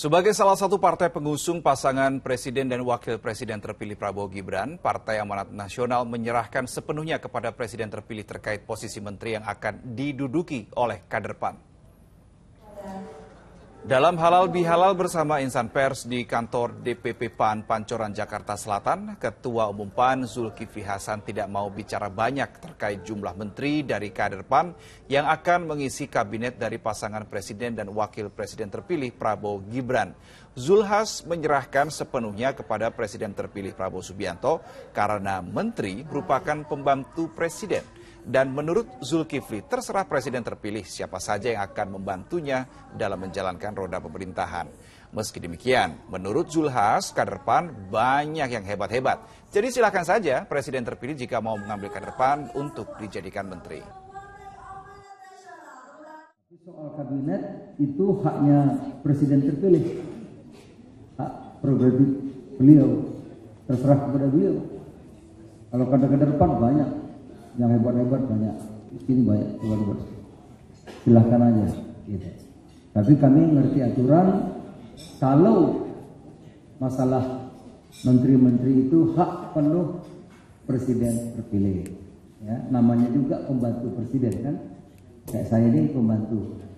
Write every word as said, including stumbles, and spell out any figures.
Sebagai salah satu partai pengusung pasangan Presiden dan Wakil Presiden terpilih Prabowo Gibran, Partai Amanat Nasional menyerahkan sepenuhnya kepada Presiden terpilih terkait posisi menteri yang akan diduduki oleh kader P A N. Dalam halal bihalal bersama insan pers di kantor D P P P A N Pancoran Jakarta Selatan, Ketua Umum P A N Zulkifli Hasan tidak mau bicara banyak terkait jumlah menteri dari kader P A N yang akan mengisi kabinet dari pasangan Presiden dan Wakil Presiden terpilih Prabowo Gibran. Zulhas menyerahkan sepenuhnya kepada Presiden terpilih Prabowo Subianto karena menteri merupakan pembantu Presiden. Dan menurut Zulkifli, terserah Presiden terpilih siapa saja yang akan membantunya dalam menjalankan roda pemerintahan. Meski demikian, menurut Zulhas, kader P A N banyak yang hebat-hebat. Jadi silakan saja Presiden terpilih jika mau mengambil kader P A N untuk dijadikan menteri. Soal kabinet itu haknya Presiden terpilih. Hak prerogatif beliau, terserah kepada beliau. Kalau kader-kader P A N banyak. Yang hebat-hebat banyak, ini banyak hebat-hebat. Silahkan aja. Gitu. Tapi kami ngerti aturan. Kalau masalah menteri-menteri itu hak penuh Presiden terpilih. Ya, namanya juga pembantu Presiden kan. Kayak saya ini pembantu.